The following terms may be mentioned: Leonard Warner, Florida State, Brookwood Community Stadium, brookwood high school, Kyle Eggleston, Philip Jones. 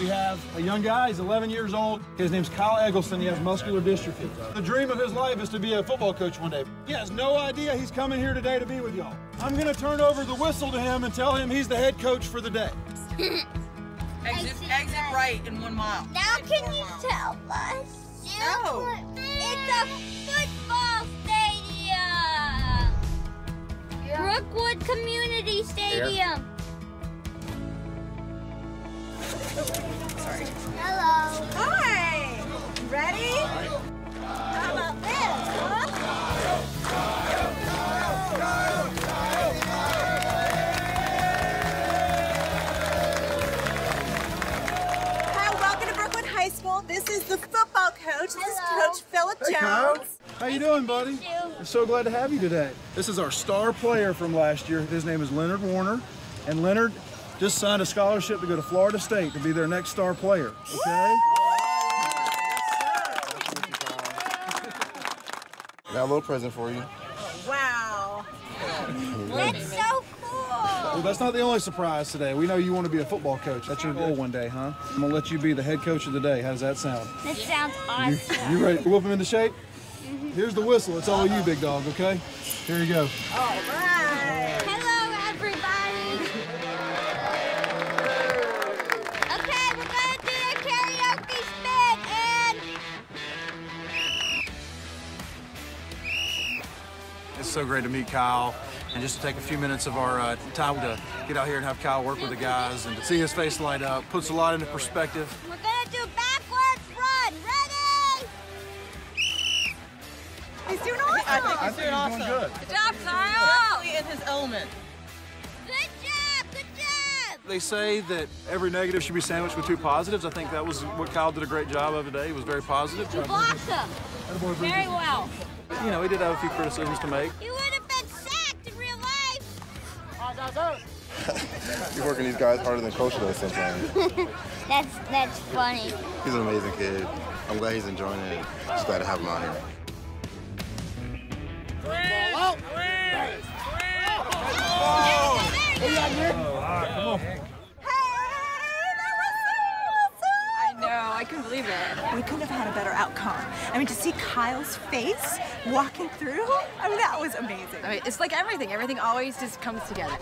We have a young guy, he's 11 years old. His name's Kyle Eggleston, he has muscular dystrophy. The dream of his life is to be a football coach one day. He has no idea he's coming here today to be with y'all. I'm gonna turn over the whistle to him and tell him he's the head coach for the day. exit right in 1 mile. Now can you tell us? No. It's a football stadium. Yeah. Brookwood Community Stadium. Yeah. Sorry. Hello. Hi. Ready? How about this? Huh? Kyle, welcome to Brookwood High School. This is the football coach. This is Coach Philip Jones. Hey, Kyle. How you doing, buddy? I'm so glad to have you today. This is our star player from last year. His name is Leonard Warner, and Leonard just signed a scholarship to go to Florida State to be their next star player, okay? I got a little present for you. Wow. That's so cool. Well, that's not the only surprise today. We know you want to be a football coach. That's your goal one day, huh? I'm going to let you be the head coach of the day. How does that sound? That sounds awesome. You ready to whoop him into shape? Mm-hmm. Here's the whistle. It's all you, big dog, okay? Here you go. All right. Hello, everybody. It's so great to meet Kyle, and just to take a few minutes of our time to get out here and have Kyle work with the guys and to see his face light up puts a lot into perspective. We're gonna do backwards run. Ready? He's doing awesome. I think he's doing awesome. Good. Good job, Kyle. He's in his element. Good job. Good job. They say that every negative should be sandwiched with two positives. I think that was what Kyle did a great job of today. He was very positive. You blocked him very well. You know, he did have a few criticisms to make. He would have been sacked in real life. You're working these guys harder than Coach does sometimes. That's funny. He's an amazing kid. I'm glad he's enjoying it. Just glad to have him out here. I couldn't believe it. We couldn't have had a better outcome. I mean, to see Kyle's face walking through, I mean, that was amazing. I mean, it's like everything always just comes together.